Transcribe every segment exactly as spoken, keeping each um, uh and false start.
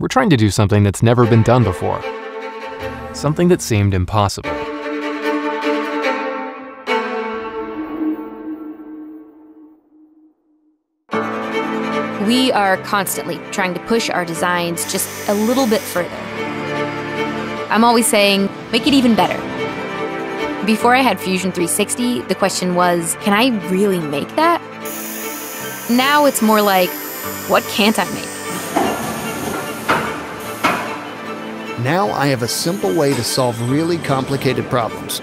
we're trying to do something that's never been done before, something that seemed impossible. We are constantly trying to push our designs just a little bit further. I'm always saying, make it even better. Before I had Fusion three sixty, the question was, can I really make that? Now it's more like, what can't I make? Now I have a simple way to solve really complicated problems.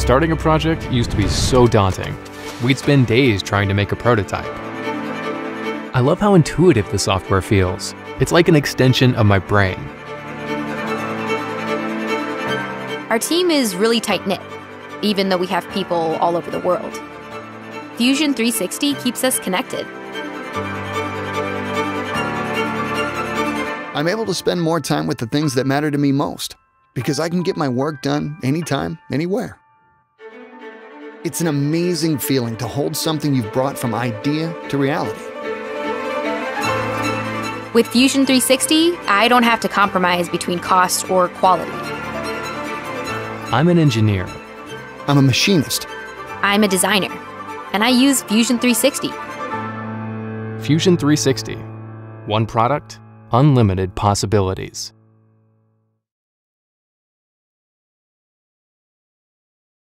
Starting a project used to be so daunting. We'd spend days trying to make a prototype. I love how intuitive the software feels. It's like an extension of my brain. Our team is really tight-knit, even though we have people all over the world. Fusion three sixty keeps us connected. I'm able to spend more time with the things that matter to me most, because I can get my work done anytime, anywhere. It's an amazing feeling to hold something you've brought from idea to reality. With Fusion three sixty, I don't have to compromise between cost or quality. I'm an engineer. I'm a machinist. I'm a designer. And I use Fusion three sixty. Fusion three sixty. One product, unlimited possibilities.